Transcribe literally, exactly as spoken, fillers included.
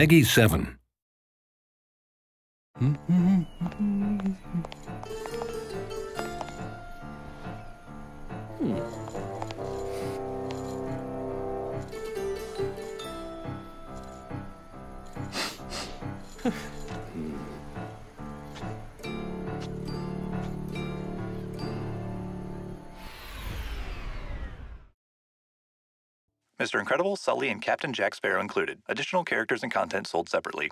Peggy Seven. Mister Incredible, Sully, and Captain Jack Sparrow included. Additional characters and content sold separately.